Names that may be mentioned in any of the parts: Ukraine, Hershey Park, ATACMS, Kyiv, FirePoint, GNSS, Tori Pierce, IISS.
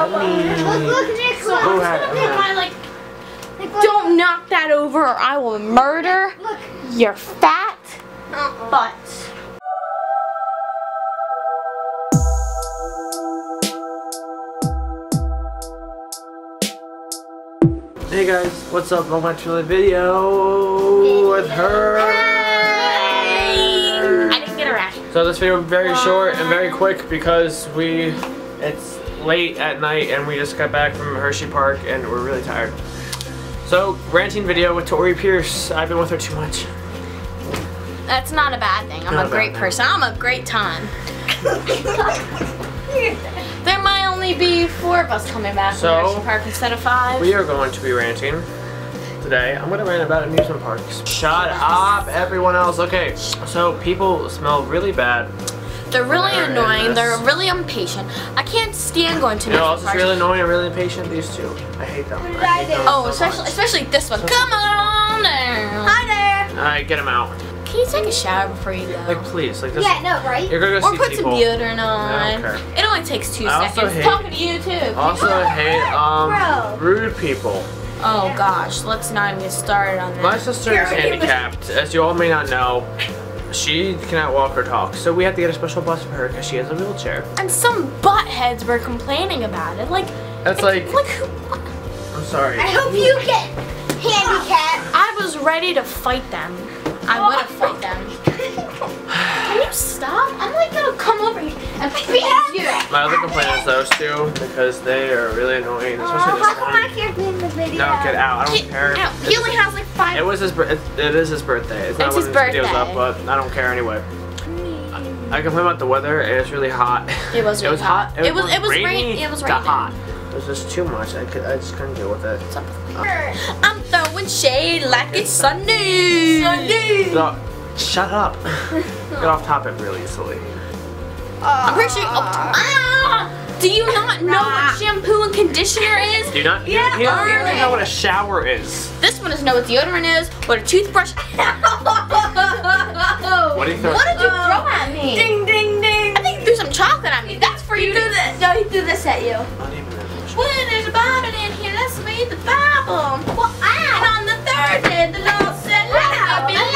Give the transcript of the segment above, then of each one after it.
Look, don't knock that over or I will murder your fat butt. Hey guys, what's up? Welcome back to another video with her. Hey. I didn't get a rash. So this video will be very short and very quick because it's late at night and we just got back from Hershey Park and we're really tired. So, ranting video with Tori Pierce. I've been with her too much. That's not a bad thing. I'm a great person. I'm a great time. There might only be 4 of us coming back from Hershey Park instead of 5. We are going to be ranting today. I'm going to rant about amusement parks. Shut up, everyone else. Okay, so people smell really bad. They're really annoying. They're really impatient. I can't stand going to amusement parks. Really annoying and really impatient. These two, I hate them. Especially this one. Come on now. Hi there. All right, get them out. Can you take a shower before you go? Like, please, like this. Yeah, no, right? You're gonna go see put people. Some deodorant on. Yeah, okay. It only takes 2 seconds. I'm talking to you too. Also hate rude people. Oh gosh, let's not even get started on that. My sister is handicapped, as you all may not know. She cannot walk or talk, so we have to get a special bus for her because she has a wheelchair. And some buttheads were complaining about it. Like, that's like who, I'm sorry. I hope you get handicapped. I was ready to fight them. I would have fought them. Can you stop? I'm like gonna come over here and beat you. My other complaint is those two because they are really annoying, especially this one. I can't be in the video. No, get out. I don't care. No, he only has like 5. It is his birthday. It's not one of his videos up, but I don't care anyway. I complain about the weather. It was really hot. It was. Really hot. It was rainy. It was rainy. Hot. It was just too much. I just couldn't deal with it. I'm throwing shade like it's Sunday. Sunday. Shut up. Get off topic really easily. I'm pretty sure do you not know what shampoo and conditioner is? Do not? Yeah, you don't even know what a shower is. This one doesn't know what deodorant is, what a toothbrush. What did you throw at me? Ding, ding, ding. I think you threw some chocolate at me. That's for you. No, he threw this at you. Not even that much. When there's a Bible in here, let's read the Bible. Well, and on the 3rd day, the Lord said, let there be light.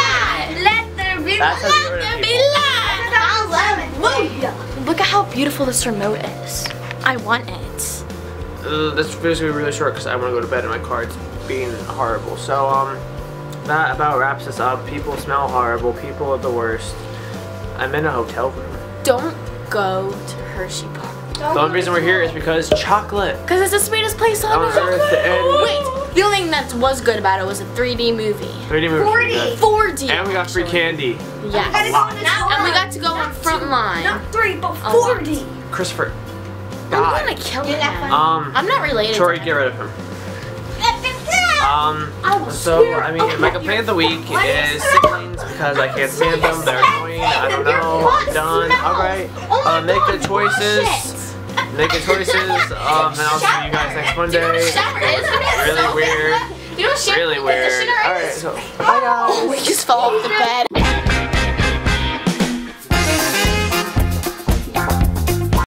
Look at how beautiful this remote is. I want it. This video is going to be really short because I want to go to bed and my car's being horrible. So, that about wraps this up. People smell horrible. People are the worst. I'm in a hotel room. Don't go to Hershey Park. The only reason we're here is because chocolate. Because it's the sweetest place on earth. Wait, the only thing that was good about it was a 3D movie. 3D movie. 4D. And we got free candy. Yeah. And we got to go on Frontline. Not 3, but 4D. Christopher. God. I'm gonna kill him. I'm not related. Tori, get rid of him. My complaint of the week is siblings because I can't stand them. They're annoying. I don't know. I'm done. All right. Make good choices. Make good choices. And I'll see you guys next Monday. Really weird. Really weird. All right. So bye, y'all. We just fell off the bed.